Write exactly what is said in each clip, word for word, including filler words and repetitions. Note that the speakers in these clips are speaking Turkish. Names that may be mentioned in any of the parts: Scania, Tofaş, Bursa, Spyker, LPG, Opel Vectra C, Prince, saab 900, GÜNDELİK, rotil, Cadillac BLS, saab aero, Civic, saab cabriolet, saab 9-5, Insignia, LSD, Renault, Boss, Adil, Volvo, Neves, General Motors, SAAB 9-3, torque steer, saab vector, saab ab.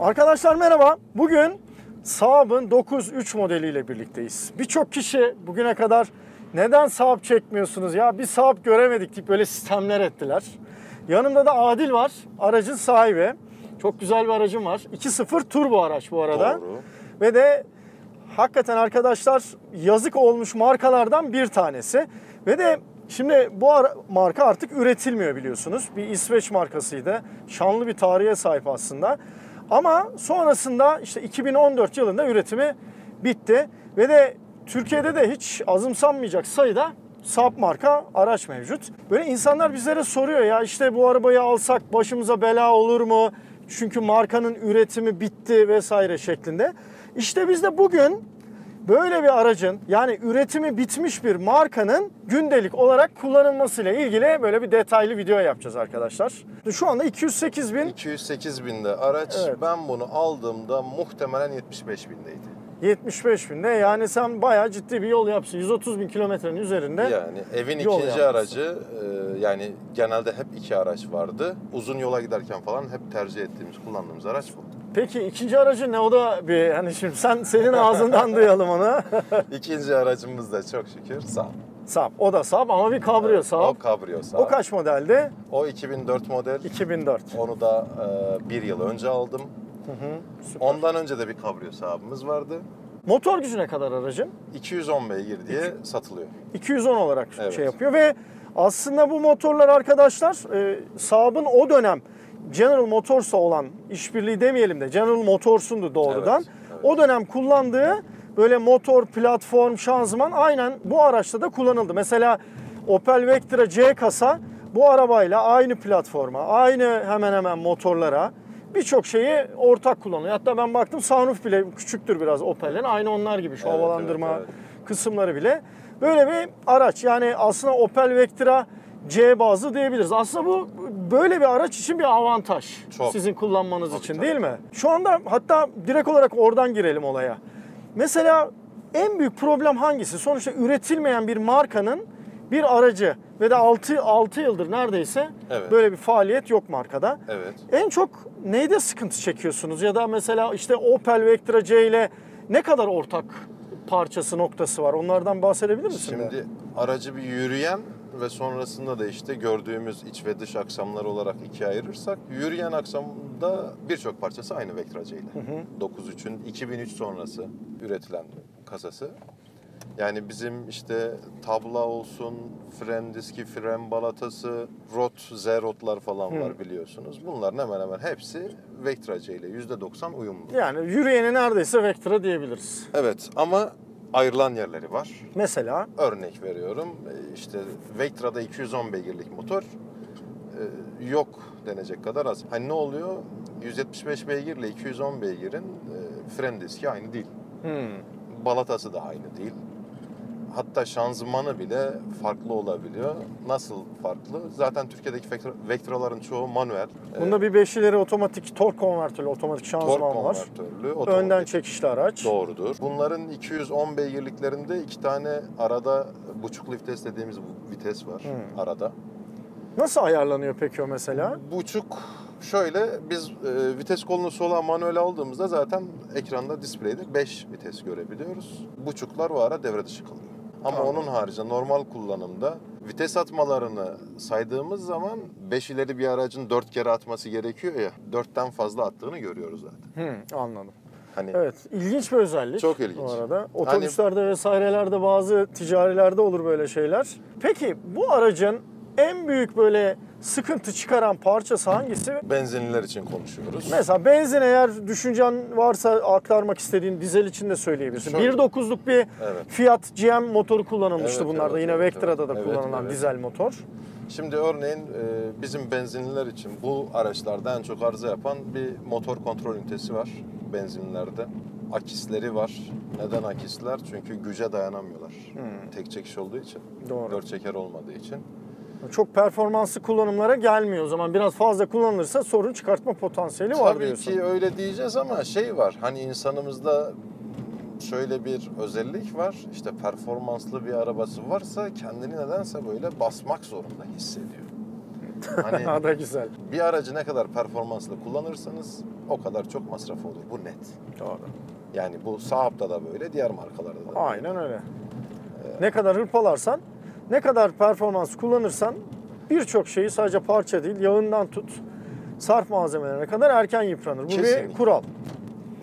Arkadaşlar merhaba. Bugün Saab'ın dokuz üç modeliyle birlikteyiz. Birçok kişi bugüne kadar neden Saab çekmiyorsunuz ya, bir Saab göremedik deyip böyle sistemler ettiler. Yanımda da Adil var, aracın sahibi. Çok güzel bir aracım var. iki nokta sıfır turbo araç bu arada. Doğru. Ve de hakikaten arkadaşlar yazık olmuş markalardan bir tanesi. Ve de şimdi bu marka artık üretilmiyor biliyorsunuz. Bir İsveç markasıydı. Şanlı bir tarihe sahip aslında. Ama sonrasında işte iki bin on dört yılında üretimi bitti. Ve de Türkiye'de de hiç azımsanmayacak sayıda Saab marka araç mevcut. Böyle insanlar bizlere soruyor ya, işte bu arabayı alsak başımıza bela olur mu? Çünkü markanın üretimi bitti vesaire şeklinde. İşte biz de bugün böyle bir aracın, yani üretimi bitmiş bir markanın gündelik olarak kullanılmasıyla ilgili böyle bir detaylı video yapacağız arkadaşlar. Şu anda iki yüz sekiz bin. iki yüz sekiz binde araç, evet. Ben bunu aldığımda muhtemelen yetmiş beş bindeydi. yetmiş beş binde, yani sen bayağı ciddi bir yol yapsın. yüz otuz bin kilometrenin üzerinde. Yani evin ikinci yapmışsın. Aracı, e, yani genelde hep iki araç vardı. Uzun yola giderken falan hep tercih ettiğimiz, kullandığımız araç bu. Peki ikinci aracı ne, o da bir hani şimdi sen senin ağzından duyalım onu. İkinci aracımız da çok şükür Saab. Saab. O da Saab ama bir kabriyo, evet, Saab. O kabriyo Saab. O kaç modeldi? O iki bin dört model. iki bin dört. Onu da e, bir yıl önce aldım. Hı hı, ondan önce de bir kabriyo Saab'ımız vardı. Motor gücüne kadar aracın? iki yüz on beygir diye İki, satılıyor. iki yüz on olarak, evet, şey yapıyor ve aslında bu motorlar arkadaşlar e, Saab'ın o dönem General Motors'a olan işbirliği demeyelim de General Motors'undu doğrudan. Evet, evet. O dönem kullandığı böyle motor, platform, şanzıman aynen bu araçta da kullanıldı. Mesela Opel Vectra C kasa bu arabayla aynı platforma, aynı hemen hemen motorlara, birçok şeyi ortak kullanıyor. Hatta ben baktım sunroof bile küçüktür biraz Opel'in. Aynı onlar gibi şu, evet, havalandırma, evet, evet, kısımları bile. Böyle bir araç. Yani aslında Opel Vectra C bazlı diyebiliriz. Aslında bu böyle bir araç için bir avantaj. Çok. Sizin kullanmanız çok için tabii, değil mi? Şu anda hatta direkt olarak oradan girelim olaya. Mesela en büyük problem hangisi? Sonuçta üretilmeyen bir markanın bir aracı ve de altı yıldır neredeyse, evet, böyle bir faaliyet yok markada. Evet. En çok neyde sıkıntı çekiyorsunuz ya da mesela işte Opel Vectra C ile ne kadar ortak parçası noktası var? Onlardan bahsedebilir misin? Şimdi de? Aracı bir yürüyen ve sonrasında da işte gördüğümüz iç ve dış aksamlar olarak ikiye ayırırsak, yürüyen aksamda birçok parçası aynı Vectra C ile. doksan üçün iki bin üç sonrası üretilen kasası. Yani bizim işte tabla olsun, fren diski, fren balatası, rot, Z-rotlar falan, hı, var biliyorsunuz. Bunların hemen hemen hepsi Vectra C ile yüzde doksan uyumlu. Yani yürüyeni neredeyse Vectra diyebiliriz. Evet ama ayrılan yerleri var. Mesela? Örnek veriyorum, işte Vectra'da iki yüz on beygirlik motor yok denecek kadar az. Hani ne oluyor? yüz yetmiş beş beygirle iki yüz on beygirin fren diski aynı değil. Hı. Balatası da aynı değil. Hatta şanzımanı bile farklı olabiliyor. Nasıl farklı? Zaten Türkiye'deki Vectra'ların çoğu manuel. Bunda bir beşileri otomatik, tork konvertörlü otomatik şanzıman var. Otomatik. Önden çekişli araç. Doğrudur. Bunların iki yüz on beygirliklerinde iki tane arada buçuklu vites dediğimiz vites var, hmm, arada. Nasıl ayarlanıyor peki o mesela? Buçuk şöyle, biz e, vites kolunu sola manuel aldığımızda zaten ekranda, display'de beş vites görebiliyoruz. Buçuklar o ara devre dışı kalıyor. Ama tamam, onun haricinde normal kullanımda vites atmalarını saydığımız zaman beş ileri bir aracın dört kere atması gerekiyor ya, dörtten fazla attığını görüyoruz zaten. Hı, anladım. Hani, evet, ilginç bir özellik. Çok ilginç. Bu arada otobüslerde hani, vesairelerde bazı ticarilerde olur böyle şeyler. Peki bu aracın en büyük böyle sıkıntı çıkaran parçası hangisi? Benzinliler için konuşuyoruz. Mesela benzin, eğer düşüncen varsa aktarmak istediğin, dizel için de söyleyebilirsin. bir nokta dokuzluk bir, evet, Fiat G M motoru kullanılmıştı, evet, bunlarda. Evet, yine Vectra'da, evet, da kullanılan, evet, dizel motor. Şimdi örneğin bizim benzinliler için bu araçlarda en çok arıza yapan bir motor kontrol ünitesi var benzinlerde. Akisleri var. Neden akisler? Çünkü güce dayanamıyorlar. Hmm. Tek çekiş olduğu için. Doğru. Dört çeker olmadığı için. Çok performanslı kullanımlara gelmiyor o zaman. Biraz fazla kullanılırsa sorun çıkartma potansiyeli tabii var diyorsun. Tabii ki öyle diyeceğiz ama şey var. Hani insanımızda şöyle bir özellik var. İşte performanslı bir arabası varsa kendini nedense böyle basmak zorunda hissediyor. Hani o da güzel. Bir aracı ne kadar performanslı kullanırsanız o kadar çok masrafı olur. Bu net. Doğru. Yani bu Saab'da da böyle, diğer markalarda da. Aynen öyle. Ee, ne kadar hırpalarsan, ne kadar performans kullanırsan birçok şeyi, sadece parça değil, yağından tut, sarf malzemelerine kadar erken yıpranır. Bu kesinlikle bir kural.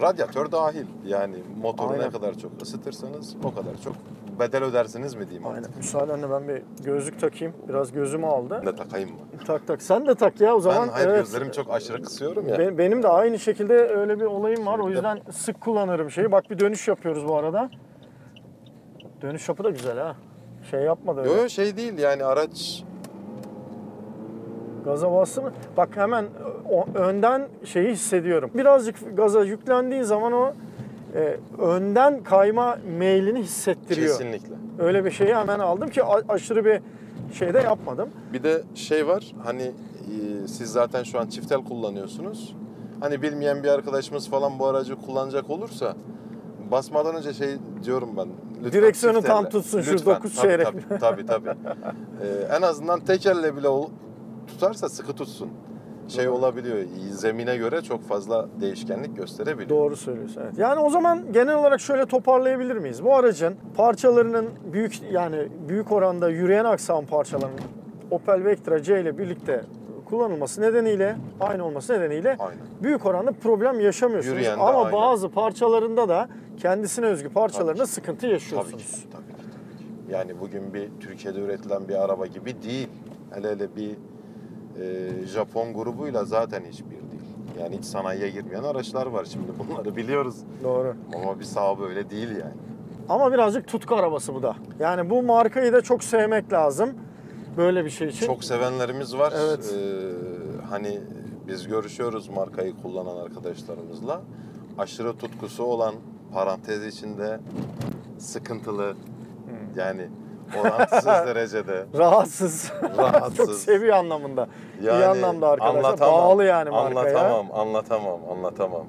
Radyatör dahil. Yani motoru aynen ne kadar çok ısıtırsanız o kadar çok bedel ödersiniz mi diyeyim aynen artık. Müsaadenle ben bir gözlük takayım. Biraz gözümü aldı. Ne takayım mı? Tak tak. Sen de tak ya o zaman. Ben hayır, evet, gözlerimi çok aşırı kısıyorum ya. Be benim de aynı şekilde öyle bir olayım var. O yüzden sık kullanırım şeyi. Bak bir dönüş yapıyoruz bu arada. Dönüş yapı da güzel ha. Şey yapmadı öyle. Yok şey değil yani araç... Gaza bastı mı? Bak hemen önden şeyi hissediyorum. Birazcık gaza yüklendiğin zaman o e, önden kayma meylini hissettiriyor. Kesinlikle. Öyle bir şeyi hemen aldım ki aşırı bir şey de yapmadım. Bir de şey var hani e, siz zaten şu an çiftel kullanıyorsunuz. Hani bilmeyen bir arkadaşımız falan bu aracı kullanacak olursa basmadan önce şey diyorum ben. Lütfen direksiyonu çiftelle tam tutsun lütfen, şu dokuz çeyrek. Tabii tabii. tabii. e, en azından tekerle bile ol tutarsa sıkı tutsun. Şey doğru olabiliyor, zemine göre çok fazla değişkenlik gösterebiliyor. Doğru söylüyorsun. Evet. Yani o zaman genel olarak şöyle toparlayabilir miyiz? Bu aracın parçalarının büyük, yani büyük oranda yürüyen aksam parçalarının Opel Vectra C ile birlikte kullanılması nedeniyle, aynı olması nedeniyle aynen büyük oranda problem yaşamıyorsunuz. Yürüyen de ama aynen bazı parçalarında da kendisine özgü parçalarında tabii sıkıntı yaşıyorsunuz. Tabii ki, tabii ki, tabii ki. Yani bugün bir Türkiye'de üretilen bir araba gibi değil. Hele hele bir Ee, Japon grubuyla zaten hiçbir değil. Yani hiç sanayiye girmeyen araçlar var şimdi. Bunları biliyoruz. Doğru. Ama bir Saab öyle değil yani. Ama birazcık tutku arabası bu da. Yani bu markayı da çok sevmek lazım. Böyle bir şey için. Çok sevenlerimiz var. Evet. Ee, hani biz görüşüyoruz markayı kullanan arkadaşlarımızla. Aşırı tutkusu olan, parantez içinde sıkıntılı hmm. yani... Orantısız derecede. Rahatsız. Rahatsız. Çok seviyor anlamında. Yani, iyi anlamda arkadaşlar. Anlatamam, bağlı yani markaya. Anlatamam, anlatamam, anlatamam.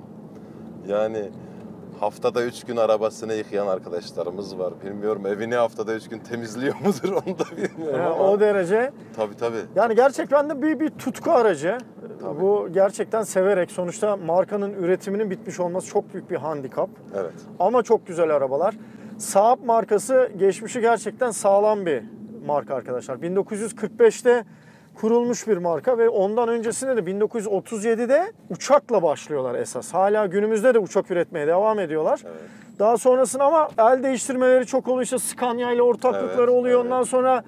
Yani haftada üç gün arabasını yıkayan arkadaşlarımız var. Bilmiyorum evini haftada üç gün temizliyor mudur onu da bilmiyorum yani ama. O derece. Tabii tabii. Yani gerçekten de bir, bir tutku aracı. Tabii. Bu gerçekten severek, sonuçta markanın üretiminin bitmiş olması çok büyük bir handikap. Evet. Ama çok güzel arabalar. Saab markası geçmişi gerçekten sağlam bir marka arkadaşlar. bin dokuz yüz kırk beş'te kurulmuş bir marka ve ondan öncesinde de bin dokuz yüz otuz yedi'de uçakla başlıyorlar esas. Hala günümüzde de uçak üretmeye devam ediyorlar. Evet. Daha sonrasında ama el değiştirmeleri çok oluyor. İşte Scania ile ortaklıkları evet, oluyor. Evet. Ondan sonra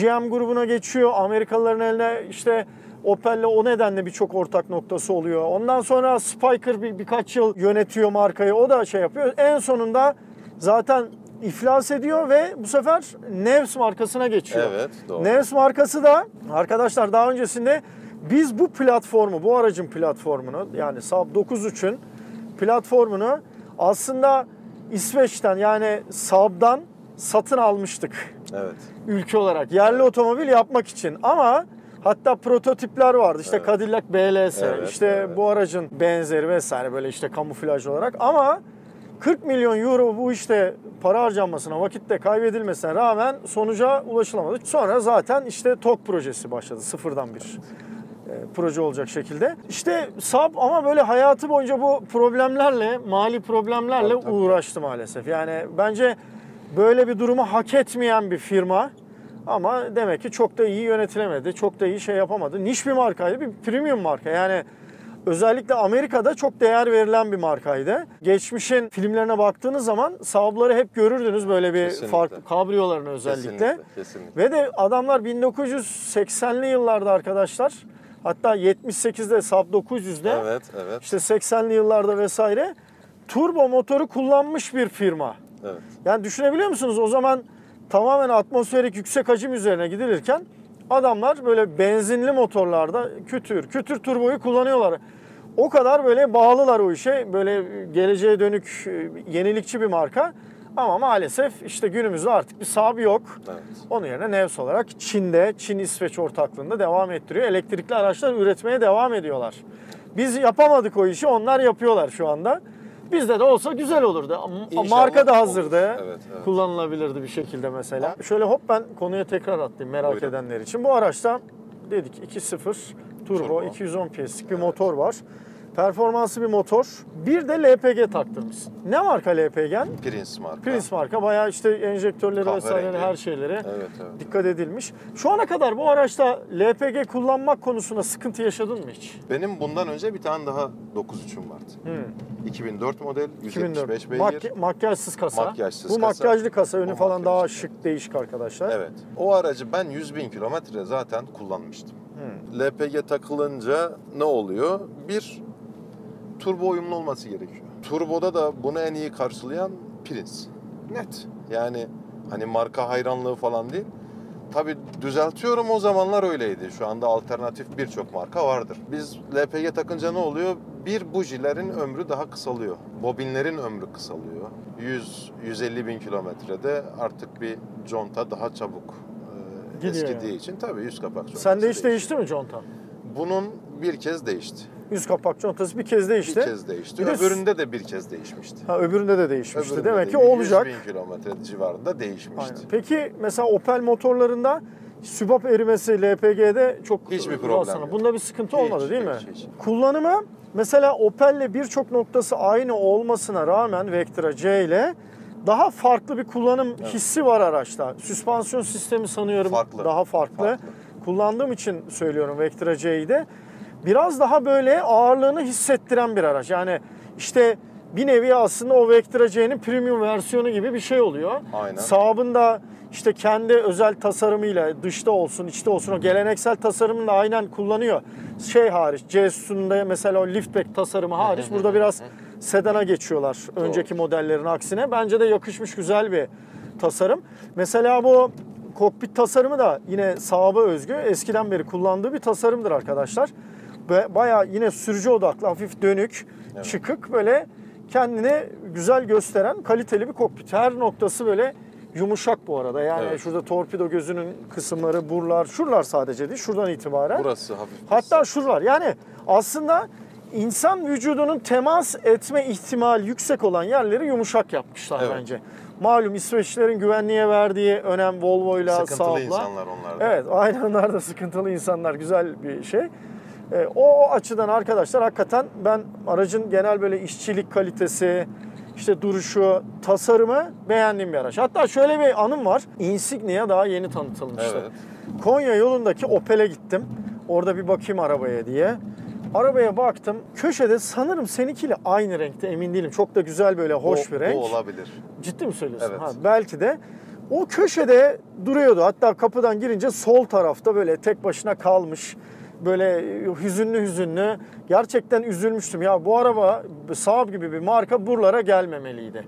G M grubuna geçiyor. Amerikalıların eline işte Opel'le o nedenle birçok ortak noktası oluyor. Ondan sonra Spyker bir, birkaç yıl yönetiyor markayı. O da şey yapıyor. En sonunda zaten iflas ediyor ve bu sefer Neves markasına geçiyor. Evet, doğru. Neves markası da arkadaşlar daha öncesinde biz bu platformu, bu aracın platformunu yani Saab dokuz üç'ün platformunu aslında İsveç'ten yani Saab'dan satın almıştık. Evet. Ülke olarak yerli evet otomobil yapmak için ama hatta prototipler vardı işte evet. Cadillac B L S evet, işte evet bu aracın benzeri vesaire böyle işte kamuflaj olarak ama kırk milyon euro bu işte para harcanmasına, vakitte kaybedilmesine rağmen sonuca ulaşılamadı. Sonra zaten işte TOK projesi başladı. Sıfırdan bir proje olacak şekilde. İşte Saab ama böyle hayatı boyunca bu problemlerle, mali problemlerle tabii, tabii uğraştı maalesef. Yani bence böyle bir durumu hak etmeyen bir firma ama demek ki çok da iyi yönetilemedi, çok da iyi şey yapamadı. Niş bir markaydı, bir premium marka yani. Özellikle Amerika'da çok değer verilen bir markaydı. Geçmişin filmlerine baktığınız zaman Saab'ları hep görürdünüz böyle bir kesinlikle farklı kabriyoların özellikle. Kesinlikle, kesinlikle. Ve de adamlar bin dokuz yüz seksen'li yıllarda arkadaşlar hatta yetmiş sekiz'de Saab dokuz yüz'de evet, evet işte seksen'li yıllarda vesaire turbo motoru kullanmış bir firma. Evet. Yani düşünebiliyor musunuz o zaman tamamen atmosferik yüksek hacim üzerine gidilirken adamlar böyle benzinli motorlarda kütür, kütür turboyu kullanıyorlar. O kadar böyle bağlılar o işe. Böyle geleceğe dönük yenilikçi bir marka. Ama maalesef işte günümüzde artık bir Saab yok. Evet. Onun yerine Neves olarak Çin'de, Çin-İsveç ortaklığında devam ettiriyor. Elektrikli araçlar üretmeye devam ediyorlar. Biz yapamadık o işi, onlar yapıyorlar şu anda. Bizde de olsa güzel olurdu. İnşallah marka da hazırdı. Evet, evet. Kullanılabilirdi bir şekilde mesela. Şöyle hop ben konuya tekrar atlayayım merak buyurun edenler için. Bu araçta dedik iki nokta sıfır turbo, turbo. iki yüz on P S'lik bir evet. motor var. Performanslı bir motor. Bir de L P G taktırmışsın. Ne marka L P G'en? Prince marka. Prince marka. Bayağı işte enjektörleri kahve vesaire rengi. Her şeylere evet, evet, dikkat evet. edilmiş. Şu ana kadar bu araçta L P G kullanmak konusunda sıkıntı yaşadın mı hiç? Benim bundan önce bir tane daha dokuz üçüm vardı. Hmm. iki bin dört model, yüz yetmiş beş beygir. Mak makyajsız kasa. Makyajsız bu kasa. Makyajlı kasa. Önü o falan daha şık, kasa. Değişik arkadaşlar. Evet. O aracı ben yüz bin kilometre zaten kullanmıştım. Hmm. L P G takılınca ne oluyor? Bir... turbo uyumlu olması gerekiyor. Turboda da bunu en iyi karşılayan Prince. Net. Yani hani marka hayranlığı falan değil. Tabii düzeltiyorum, o zamanlar öyleydi. Şu anda alternatif birçok marka vardır. Biz L P G takınca ne oluyor? Bir, bujilerin ömrü daha kısalıyor. Bobinlerin ömrü kısalıyor. yüz yüz elli bin kilometrede artık bir conta daha çabuk e, eskidiği için. Tabii yüz kapak contası. Sende hiç değişti, değişti mi conta? Bunun bir kez değişti. Yüz kapak contası bir kez değişti. Bir kez değişti. Bir öbüründe de bir kez değişmişti. Ha, öbüründe de değişmişti. Öbüründe demek de ki olacak. yüz bin kilometre civarında değişmişti. Aynen. Peki mesela Opel motorlarında sübap erimesi L P G'de çok hiçbir problem yok. Bunda bir sıkıntı hiç, olmadı değil hiç, mi? Hiç. Kullanımı mesela Opel'le birçok noktası aynı olmasına rağmen Vectra C ile daha farklı bir kullanım evet. hissi var araçta. Süspansiyon sistemi sanıyorum farklı. daha farklı. farklı. Kullandığım için söylüyorum Vectra C'yi de. Biraz daha böyle ağırlığını hissettiren bir araç. Yani işte bir nevi aslında o Vectra C'nin premium versiyonu gibi bir şey oluyor. Aynen. Saab'ın da işte kendi özel tasarımıyla dışta olsun içte olsun o geleneksel tasarımını da aynen kullanıyor. Şey hariç C S'ünde mesela o liftback tasarımı hariç burada biraz sedana geçiyorlar önceki Doğru. modellerin aksine. Bence de yakışmış güzel bir tasarım. Mesela bu... kokpit tasarımı da yine Saab'a özgü, eskiden beri kullandığı bir tasarımdır arkadaşlar. Bayağı yine sürücü odaklı, hafif dönük, evet. çıkık, böyle kendini güzel gösteren kaliteli bir kokpit. Her noktası böyle yumuşak bu arada. Yani evet. şurada torpido gözünün kısımları, buralar, şuralar sadece değil, şuradan itibaren. Burası hafif. Hatta şuralar. Yani aslında insan vücudunun temas etme ihtimali yüksek olan yerleri yumuşak yapmışlar evet. bence. Malum İsveçlilerin güvenliğe verdiği önem Volvo'yla, Saab'la. Sıkıntılı insanlar onlar da. Evet, aynen, onlar da sıkıntılı insanlar. Güzel bir şey. E, o açıdan arkadaşlar hakikaten ben aracın genel böyle işçilik kalitesi, işte duruşu, tasarımı beğendiğim bir araç. Hatta şöyle bir anım var. Insignia daha yeni tanıtılmıştı. Evet. Konya yolundaki Opel'e gittim. Orada bir bakayım arabaya diye. Arabaya baktım. Köşede sanırım seninkiyle aynı renkte, emin değilim. Çok da güzel böyle hoş o, bir renk. O olabilir. Ciddi mi söylüyorsun? Evet. Ha, belki de. O köşede duruyordu. Hatta kapıdan girince sol tarafta böyle tek başına kalmış. Böyle hüzünlü hüzünlü. Gerçekten üzülmüştüm. Ya bu araba Saab gibi bir marka buralara gelmemeliydi.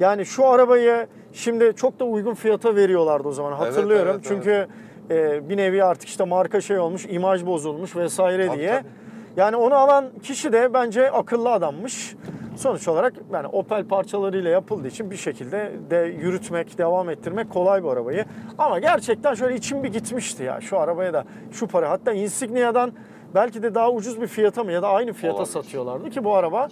Yani şu arabayı şimdi çok da uygun fiyata veriyorlardı o zaman. Hatırlıyorum. Evet, evet, çünkü evet. E, bir nevi artık işte marka şey olmuş, imaj bozulmuş vesaire tabii, diye. Tabii. Yani onu alan kişi de bence akıllı adammış. Sonuç olarak yani Opel parçalarıyla yapıldığı için bir şekilde de yürütmek, devam ettirmek kolay bu arabayı. Ama gerçekten şöyle içim bir gitmişti ya şu arabaya da şu para. Hatta Insignia'dan belki de daha ucuz bir fiyata mı ya da aynı fiyata olabilir. Satıyorlardı ki bu araba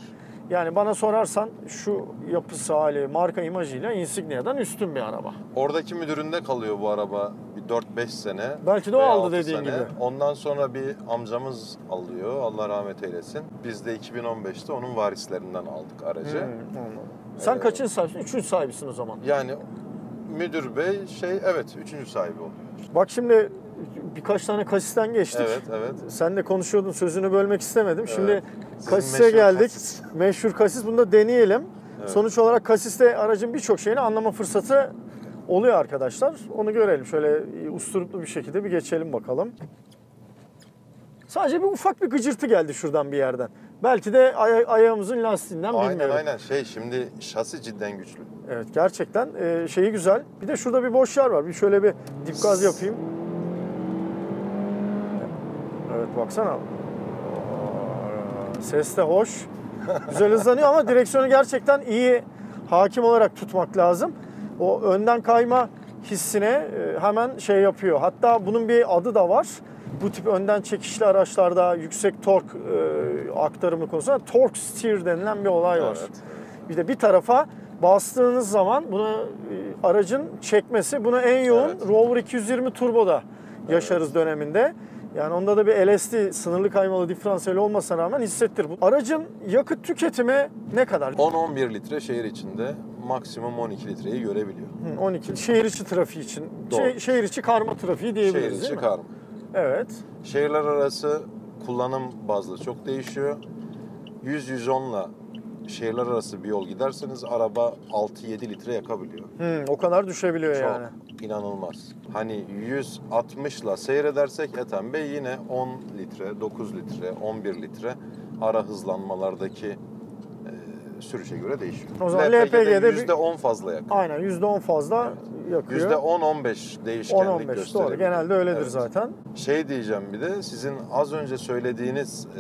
yani bana sorarsan şu yapısı hali, marka imajıyla Insignia'dan üstün bir araba. Oradaki müdüründe kalıyor bu araba. dört beş sene. Belki de o aldı dediğin sene. gibi. Ondan sonra bir amcamız alıyor. Allah rahmet eylesin. Biz de iki bin on beşte onun varislerinden aldık aracı. Hmm, ee, Sen kaçıncı sahibisin? Üçüncü sahibisin o zaman. Yani müdür bey şey evet üçüncü sahibi oluyor. Bak şimdi birkaç tane kasisten geçtik. Evet evet. Sen de konuşuyordun, sözünü bölmek istemedim. Evet. Şimdi sizin kasise meşhur geldik. Kasis. Meşhur kasis. Bunu da deneyelim. Evet. Sonuç olarak kasiste aracın birçok şeyini anlama fırsatı oluyor arkadaşlar. Onu görelim. Şöyle usturuplu bir şekilde bir geçelim bakalım. Sadece bir ufak bir gıcırtı geldi şuradan bir yerden. Belki de aya ayağımızın lastiğinden aynen, bilmiyorum. Aynen aynen. Şey şimdi şasi cidden güçlü. Evet gerçekten e, şeyi güzel. Bir de şurada bir boş yer var. Bir şöyle bir dip gaz yapayım. Evet baksana. Ses de hoş. Güzel hızlanıyor ama direksiyonu gerçekten iyi hakim olarak tutmak lazım. O önden kayma hissine hemen şey yapıyor. Hatta bunun bir adı da var. Bu tip önden çekişli araçlarda yüksek tork e, aktarımı konusunda torque steer denilen bir olay var. Evet. Bir de bir tarafa bastığınız zaman bunu e, aracın çekmesi. Bunu en yoğun evet. Rover iki yüz yirmi Turbo'da yaşarız evet. döneminde. Yani onda da bir L S D, sınırlı kaymalı diferansiyeli olmasına rağmen hissettir bu. Aracın yakıt tüketimi ne kadar? on on bir litre şehir içinde, maksimum on iki litreyi görebiliyor. Hı, on iki. Şehir içi trafiği için. Şe şehir içi karma trafiği diyebiliriz, değil mi? Şehir içi karma. Evet. Şehirler arası kullanım bazlı çok değişiyor. yüz yüz on'la şehirler arası bir yol giderseniz araba altı yedi litre yakabiliyor. Hı, o kadar düşebiliyor çok. Yani. İnanılmaz. Hani yüz altmış'la seyredersek Ethem Bey yine on litre, dokuz litre, on bir litre ara hızlanmalardaki e, sürüşe göre değişiyor. O zaman L P G'de yüzde on fazla yakıyor. Aynen, yüzde on fazla yakıyor. yüzde on on beş değişkenlik gösteriyor. Doğru, genelde öyledir evet. Zaten. Şey diyeceğim bir de, sizin az önce söylediğiniz e,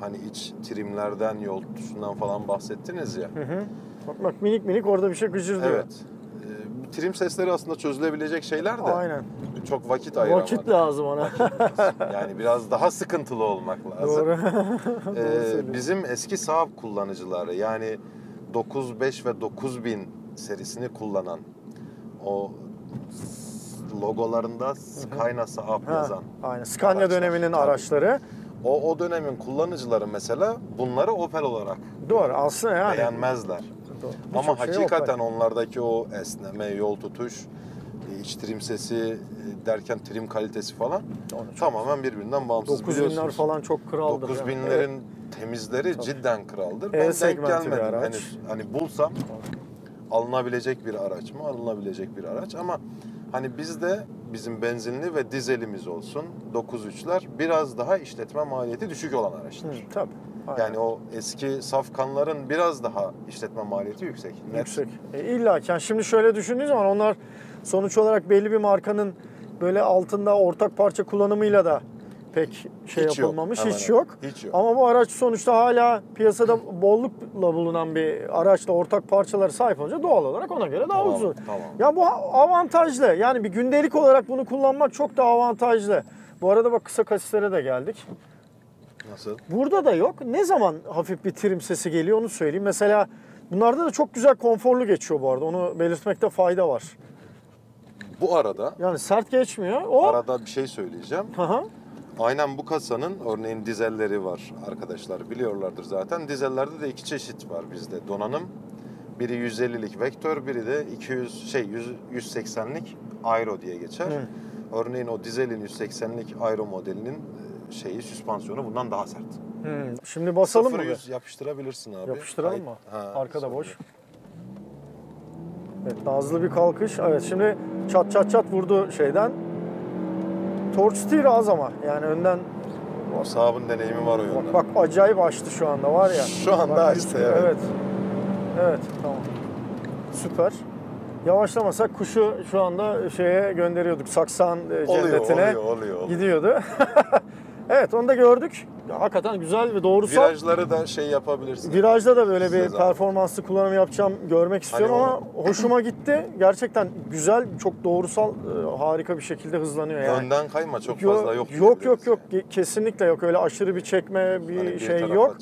hani iç trimlerden, yol tutusundan falan bahsettiniz ya. Hı hı. Bak bak minik minik orada bir şey gıcır diyor. Evet. Trim sesleri aslında çözülebilecek şeyler de. Aynen. Çok vakit ayıramadım. Vakit lazım ona. Vakit lazım. Yani biraz daha sıkıntılı olmak lazım. Doğru. ee, bizim eski Saab kullanıcıları, yani dokuz beş ve dokuz bin serisini kullanan, o logolarında Scania Saab yazan. Aynen. Scania araçlar, döneminin tabii. araçları. O, o dönemin kullanıcıları mesela bunları Opel olarak Doğru, aslında yani. beğenmezler. Ama hakikaten şey onlardaki o esneme, yol tutuş, iç trim sesi derken trim kalitesi falan tamamen birbirinden bağımsız. dokuz binler falan çok kraldır. dokuz binlerin yani. Evet. temizleri Tabii. cidden kraldır. Ben e denk gelmedim henüz. Hani bulsam alınabilecek bir araç mı? Alınabilecek bir araç ama hani bizde bizim benzinli ve dizelimiz olsun dokuz üç'ler biraz daha işletme maliyeti düşük olan araçlar. Hı, tabii. Aynen. Yani o eski safkanların biraz daha işletme maliyeti yüksek. Net. Yüksek. E, İlla ki. Yani şimdi şöyle düşündüğünüz zaman onlar sonuç olarak belli bir markanın böyle altında ortak parça kullanımıyla da pek şey hiç yapılmamış. Yok. Hiç, evet. yok. hiç yok. Ama bu araç sonuçta hala piyasada bollukla bulunan bir araçla ortak parçalara sahip olunca doğal olarak ona göre daha tamam, uzun. Tamam. Ya bu avantajlı. Yani bir gündelik olarak bunu kullanmak çok daha avantajlı. Bu arada bak kısa kasislere de geldik. Nasıl? Burada da yok. Ne zaman hafif bir trim sesi geliyor onu söyleyeyim. Mesela bunlarda da çok güzel konforlu geçiyor bu arada. Onu belirtmekte fayda var. Bu arada... Yani sert geçmiyor. O... Arada bir şey söyleyeceğim. Aha. Aynen bu kasanın örneğin dizelleri var. Arkadaşlar biliyorlardır zaten. Dizellerde de iki çeşit var bizde donanım. Biri yüz elli'lik vektör, biri de iki yüz şey yüz seksen'lik aero diye geçer. Hı. Örneğin o dizelin yüz seksen'lik aero modelinin şeyi, süspansiyonu bundan daha sert. Hmm. Şimdi basalım mı? sıfır yüz yapıştırabilirsin abi. Yapıştıralım mı? Ha, Arkada sonra. boş. Evet, hızlı bir kalkış. Evet, şimdi çat çat çat vurdu şeyden. Torch steer az ama yani önden. O Saab'ın deneyimi var o yönden. Bak, bak acayip açtı şu anda var ya. Şu anda bak, açtı evet. evet. Evet, tamam. Süper. Yavaşlamasak kuşu şu anda şeye gönderiyorduk. Saksan cennetine oluyor, oluyor, oluyor, oluyor. gidiyordu. Evet, onu da gördük. Ya, hakikaten güzel ve doğrusu. Virajları da şey yapabilirsin. Virajda da böyle Size bir zaten. performanslı kullanım yapacağım, görmek istiyorum hani ama onu... hoşuma gitti. Gerçekten güzel, çok doğrusal, harika bir şekilde hızlanıyor yani. Önden kayma çok yok, fazla yok. Yok yok yok, yani. kesinlikle yok. Öyle aşırı bir çekme, bir, hani bir şey yok.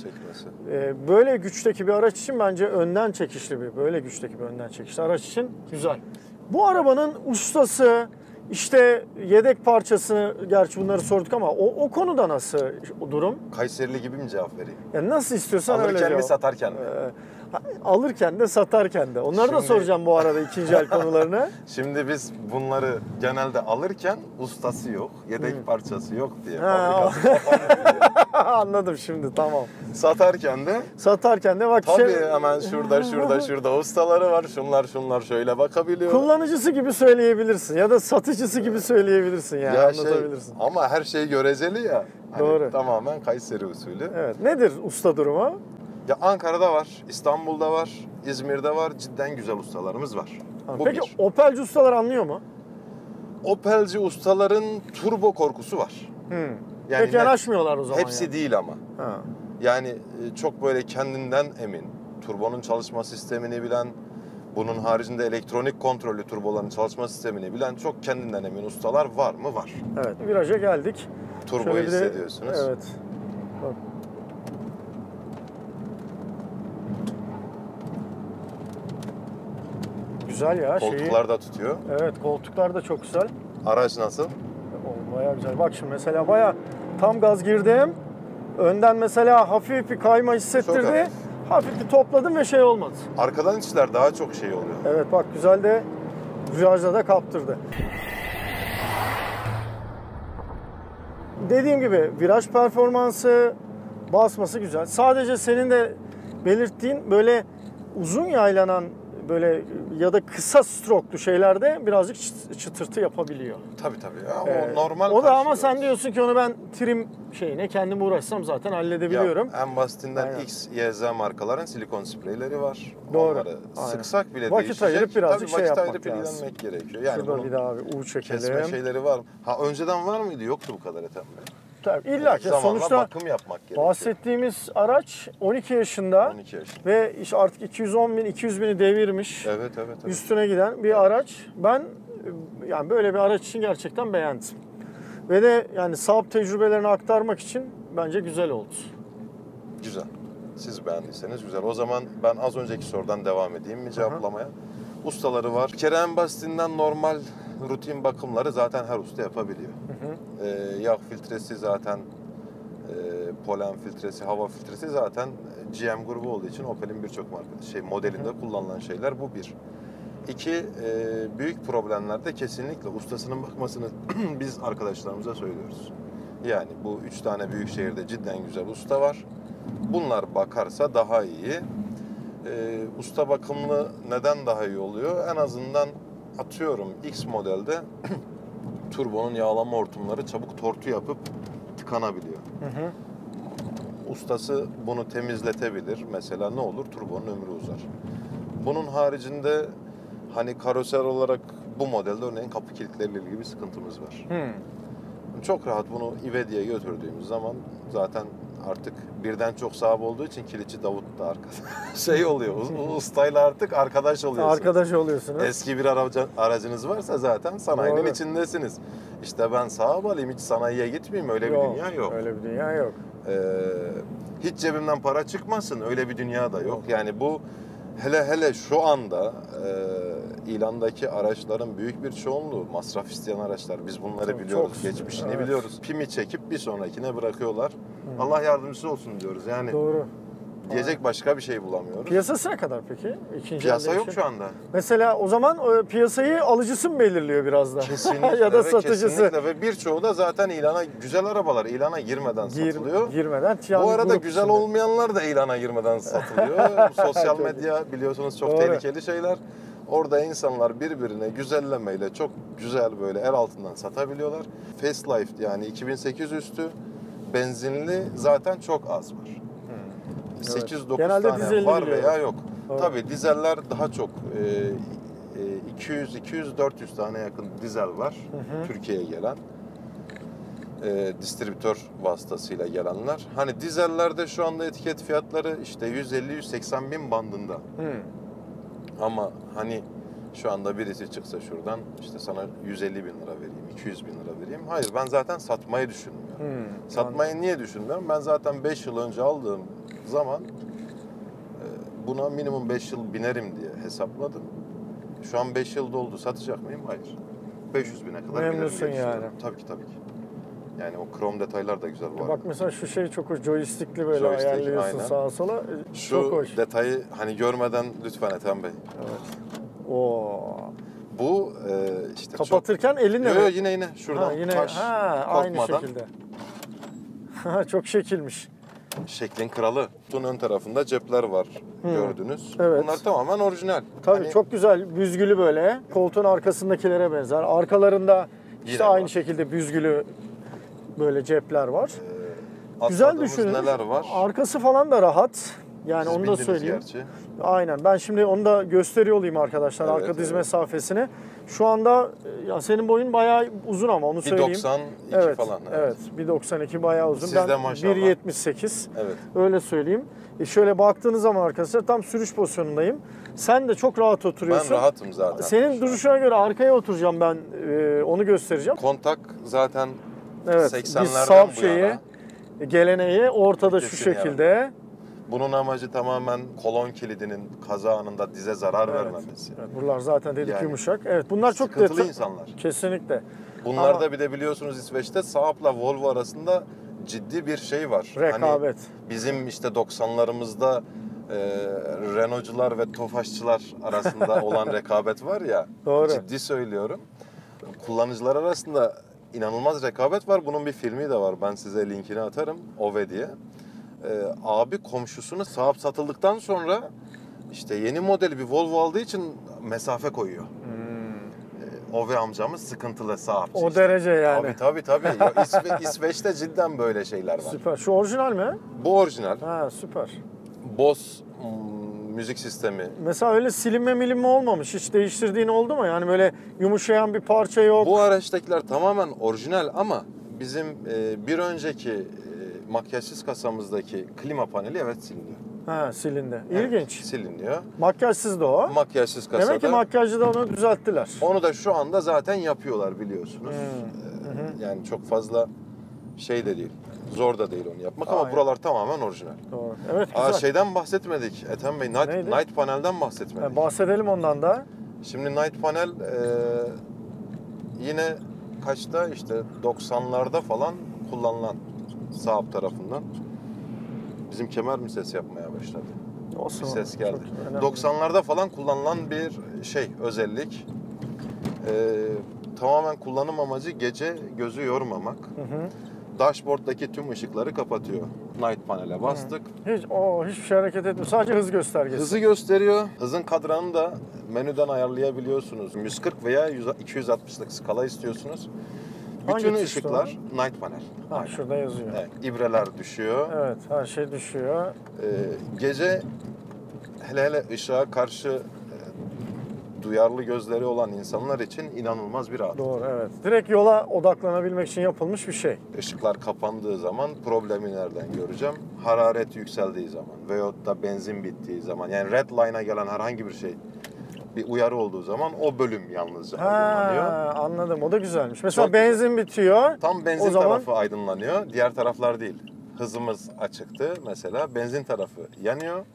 Ee, böyle güçteki bir araç için bence önden çekişli bir, böyle güçteki bir önden çekişli araç için güzel. Bu arabanın ustası, İşte yedek parçasını, gerçi bunları sorduk ama o, o konuda nasıl o durum? Kayserili gibi mi cevap vereyim? Yani nasıl istiyorsan alırken öyle cevap. Alırken mi satarken mi? Ee, alırken de satarken de. Onları Şimdi... da soracağım bu arada ikinci el konularını. Şimdi biz bunları genelde alırken ustası yok, yedek hmm. parçası yok diye. Ha, anladım şimdi, tamam. Satarken de? Satarken de bak. Tabii şey... hemen şurada, şurada, şurada ustaları var. Şunlar, şunlar şöyle bakabiliyor. Kullanıcısı gibi söyleyebilirsin ya da satıcısı gibi söyleyebilirsin yani. Ya anlatabilirsin. Şey, ama her şey göreceli ya. Hani Doğru. Tamamen Kayseri usulü. Evet. Nedir usta durumu? Ya Ankara'da var, İstanbul'da var, İzmir'de var. Cidden güzel ustalarımız var. Ha, peki bir. Opelci ustalar anlıyor mu? Opelci ustaların turbo korkusu var. Hmm. Yani Pek yanaşmıyorlar o zaman. Hepsi yani. değil ama. Ha. Yani çok böyle kendinden emin, turbonun çalışma sistemini bilen, bunun haricinde elektronik kontrollü turboların çalışma sistemini bilen çok kendinden emin ustalar var mı? Var. Evet, viraja geldik. Turboyu de, hissediyorsunuz. Evet. Bak. Güzel ya. Koltuklar şeyi... da tutuyor. Evet, koltuklar da çok güzel. Araç nasıl? Bayağı güzel. Bak şimdi mesela bayağı Tam gaz girdim. Önden mesela hafif bir kayma hissettirdi. Hafif bir topladım ve şey olmadı. Arkadan içler daha çok şey oluyor. Evet bak güzel de virajda da kaptırdı. Dediğim gibi viraj performansı, basması güzel. Sadece senin de belirttiğin böyle uzun yaylanan böyle ya da kısa stroklu şeylerde birazcık çıtırtı yapabiliyor. Tabii tabii ya, o ee, normal. O da ama sen diyorsun ki onu ben trim şeyine kendim uğraşsam zaten halledebiliyorum. Ya, en basitinden aynen. X, Y, Z markaların silikon spreyleri var. Doğru. Onları sıksak bile vakit değişecek. Ayırıp birazcık tabii, şey vakit ayırıp ilgilenmek gerekiyor. Yani şurada bir daha abi U çekelim. Kesme şeyleri var. Ha önceden var mıydı? Yoktu bu kadar etemli. Tabii illa ki sonuçta bakım yapmak bahsettiğimiz araç on iki yaşında, on iki yaşında ve işte artık iki yüz on bin, iki yüz bini devirmiş, evet, evet, evet. üstüne giden bir evet. araç. Ben yani böyle bir araç için gerçekten beğendim. Ve de yani sahip tecrübelerini aktarmak için bence güzel oldu. Güzel. Siz beğendiyseniz güzel. O zaman ben az önceki sorudan devam edeyim mi cevaplamaya? Hı hı. Ustaları var. Bir kere en basitinden normal rutin bakımları zaten her usta yapabiliyor. Hı hı. Ee, yağ filtresi zaten, e, polen filtresi, hava filtresi zaten G M grubu olduğu için Opel'in birçok marka şey modelinde hı hı. kullanılan şeyler bu bir. İki, e, büyük problemlerde kesinlikle ustasının bakmasını biz arkadaşlarımıza söylüyoruz. Yani bu üç tane büyük şehirde cidden güzel usta var. Bunlar bakarsa daha iyi. E, usta bakımlı neden daha iyi oluyor? En azından atıyorum X modelde turbonun yağlama hortumları çabuk tortu yapıp tıkanabiliyor. Hı hı. Ustası bunu temizletebilir. Mesela ne olur? Turbonun ömrü uzar. Bunun haricinde hani karoser olarak bu modelde örneğin kapı kilitleriyle ilgili bir sıkıntımız var. Hı. Çok rahat bunu İvedi'ye götürdüğümüz zaman zaten artık birden çok sahibi olduğu için kilitçi Davut da arkadaş. Şey oluyor, ustayla artık arkadaş oluyorsunuz. Arkadaş oluyorsunuz. Eski bir araca, aracınız varsa zaten sanayinin doğru. içindesiniz. İşte ben sahibi alayım, hiç sanayiye gitmeyeyim, öyle yok, bir dünya yok. Öyle bir dünya yok. Ee, hiç cebimden para çıkmasın, öyle bir dünya da yok. yok. Yani bu hele hele şu anda e, ilandaki araçların büyük bir çoğunluğu masraf isteyen araçlar. Biz bunları çok, biliyoruz, çok, geçmişini evet. biliyoruz. Pimi çekip bir sonrakine bırakıyorlar. Allah yardımcısı olsun diyoruz yani. Doğru. Diyecek başka bir şey bulamıyoruz. Piyasası ne kadar peki? İkinci piyasa yok şu anda. Mesela o zaman piyasayı alıcısı mı belirliyor biraz da? Kesinlikle ya da ve satıcısı. Kesinlikle ve birçoğu da zaten ilana, güzel arabalar ilana girmeden Gir, satılıyor. Girmeden. Bu arada güzel içinde. olmayanlar da ilana girmeden satılıyor. Sosyal medya biliyorsunuz çok Doğru. tehlikeli şeyler. Orada insanlar birbirine güzellemeyle çok güzel böyle el altından satabiliyorlar. Facelift yani iki bin sekiz üstü. Benzinli zaten çok az var. Hmm. sekiz dokuz evet. tane var biliyorum. veya yok. Doğru. Tabii dizeller daha çok. E, e, iki yüz, iki yüz, dört yüz tane yakın dizel var. Türkiye'ye gelen. E, distribütör vasıtasıyla gelenler. Hani dizellerde şu anda etiket fiyatları işte yüz elli, yüz seksen bin bandında. Hmm. Ama hani şu anda birisi çıksa şuradan işte sana yüz elli bin lira vereyim, iki yüz bin lira vereyim. Hayır ben zaten satmayı düşünmüyorum. Hmm, Satmayı anladım. niye düşünmüyorum? Ben zaten beş yıl önce aldığım zaman buna minimum beş yıl binerim diye hesapladım. Şu an beş yıl doldu. Satacak mıyım? Hayır. beş yüz bine kadar Memnunsun binerim diye yani. Tabii ki tabii ki. Yani o krom detaylar da güzel var. Bak mesela şu şey çok hoş. Joystick'li böyle Joystick, ayarlıyorsun aynen. sağa sola. Şu çok hoş. Şu detayı hani görmeden lütfen Ethem Bey. Evet. Oo. Bu e, işte kapatırken çok... elinle yo, yo, yine yine şuradan ha, yine, taş ha, korkmadan. Aynı şekilde. Çok şekilmiş. Şeklin kralı. Bunun ön tarafında cepler var hmm. gördünüz. Evet. Bunlar tamamen orijinal. Tabii hani... çok güzel büzgülü böyle. Koltuğun arkasındakilere benzer. Arkalarında işte yine aynı var. şekilde büzgülü böyle cepler var. Ee, güzel düşünün. Neler var? Arkası falan da rahat. Yani siz onu da söyleyeyim. Gerçi. Aynen. Ben şimdi onu da gösteriyor olayım arkadaşlar evet, arka diz evet. mesafesini. Şu anda ya senin boyun bayağı uzun ama onu söyleyeyim. bir doksan iki evet, falan. Evet. evet. bir doksan iki bayağı uzun. Siz ben bir yetmiş sekiz. Evet. Öyle söyleyeyim. E şöyle baktığınız zaman arkadaşlar tam sürüş pozisyonundayım. Sen de çok rahat oturuyorsun. Ben rahatım zaten. Senin duruşuna göre arkaya oturacağım ben. E, onu göstereceğim. Kontak zaten evet, seksenlerden bu şeyi, yana. Geleneği ortada kesin şu şekilde. Yani. Bunun amacı tamamen kolon kilidinin kaza anında dize zarar evet. vermemesi. Evet, bunlar zaten dedik yani, yumuşak. Evet, bunlar çok sıkıntılı insanlar. Kesinlikle. Bunlarda ama... bir de biliyorsunuz İsveç'te Saab'la Volvo arasında ciddi bir şey var. Rekabet. Hani bizim işte doksanlarımızda e, Renault'cular ve Tofaşçılar arasında olan rekabet var ya. Doğru. Ciddi söylüyorum. Kullanıcılar arasında inanılmaz rekabet var. Bunun bir filmi de var. Ben size linkini atarım. Ove diye. E, abi komşusunu sahip satıldıktan sonra işte yeni model bir Volvo aldığı için mesafe koyuyor. Ove amcamız sıkıntılı sahipçi. O işte. Derece yani. Tabii tabii tabii. İsve, İsveç'te cidden böyle şeyler var. Süper. Şu orijinal mi? Bu orijinal. Ha süper. Boss müzik sistemi. Mesela öyle silinme milinme olmamış. Hiç değiştirdiğin oldu mu? Yani böyle yumuşayan bir parça yok. Bu araçtakiler tamamen orijinal ama bizim e, bir önceki e, makyajsız kasamızdaki klima paneli evet siliniyor. Ha silindi. İlginç. Evet, siliniyor. Makyajsız da o. Makyajsız kasada. Demek ki makyajcı da onu düzelttiler. Onu da şu anda zaten yapıyorlar biliyorsunuz. Hmm. Ee, hmm. Yani çok fazla şey de değil. Zor da değil onu yapmak. Aa, ama yani buralar tamamen orijinal. Doğru. Evet güzel. Aa, şeyden bahsetmedik Ethem Bey. Night, Night Panel'den bahsetmedik. Yani bahsedelim ondan da. Şimdi Night Panel e, yine kaçta işte doksanlarda falan kullanılan Saab tarafından. Bizim kemer mi ses yapmaya başladı? Olsun. Bir ses geldi. doksanlarda falan kullanılan bir şey, özellik. Ee, tamamen kullanım amacı gece gözü yormamak. Hı hı. Dashboard'daki tüm ışıkları kapatıyor. Night panel'e bastık. Hı. Hiç o hiçbir şey hareket etmiyor. Sadece hız göstergesi. Hızı gösteriyor. Hızın kadranını da menüden ayarlayabiliyorsunuz. yüz kırk veya iki yüz altmışlık skala istiyorsunuz. Bütün hangisi ışıklar işte Night Panel. Ha, aynen. Şurada yazıyor. Evet, ibreler düşüyor. Evet, her şey düşüyor. Ee, gece hele hele ışığa karşı e, duyarlı gözleri olan insanlar için inanılmaz bir rahat. Doğru, evet. Direkt yola odaklanabilmek için yapılmış bir şey. Işıklar kapandığı zaman problemi nereden göreceğim? Hararet yükseldiği zaman veyahut da benzin bittiği zaman. Yani red line'a gelen herhangi bir şey, bir uyarı olduğu zaman o bölüm yalnızca ha, aydınlanıyor. Anladım, o da güzelmiş. Mesela çok benzin güzel bitiyor. Tam benzin o tarafı zaman aydınlanıyor, diğer taraflar değil. Hızımız açıktı mesela, benzin tarafı yanıyor.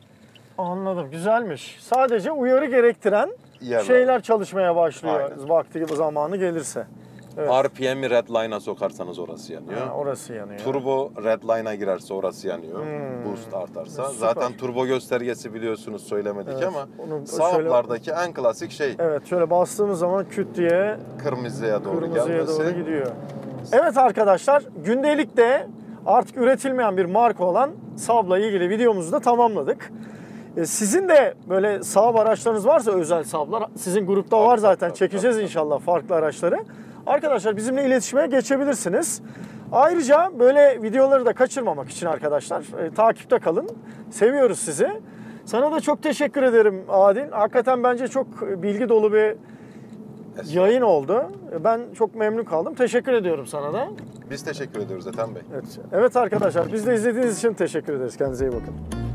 Anladım, güzelmiş. Sadece uyarı gerektiren yerler, şeyler çalışmaya başlıyor. Aynen. Vakti gibi zamanı gelirse. Evet. R P M'i redline'a sokarsanız orası yanıyor. Ha, orası yanıyor. Turbo redline'a girerse orası yanıyor. Hmm. Boost artarsa. Süper. Zaten turbo göstergesi biliyorsunuz, söylemedik evet, ama Saab'lardaki en klasik şey. Evet, şöyle bastığımız zaman küt diye kırmızıya doğru kırmızıya gelmesi. Doğru gidiyor. Evet arkadaşlar, gündelikte artık üretilmeyen bir marka olan Saab'la ilgili videomuzu da tamamladık. Sizin de böyle Saab araçlarınız varsa, özel Saab'lar sizin grupta var zaten, çekeceğiz inşallah farklı araçları. Arkadaşlar bizimle iletişime geçebilirsiniz. Ayrıca böyle videoları da kaçırmamak için arkadaşlar e, takipte kalın. Seviyoruz sizi. Sana da çok teşekkür ederim Adil. Hakikaten bence çok bilgi dolu bir yayın oldu. Ben çok memnun kaldım. Teşekkür ediyorum sana da. Biz teşekkür ediyoruz Ethem Bey. Evet, evet arkadaşlar, biz de izlediğiniz için teşekkür ederiz. Kendinize iyi bakın.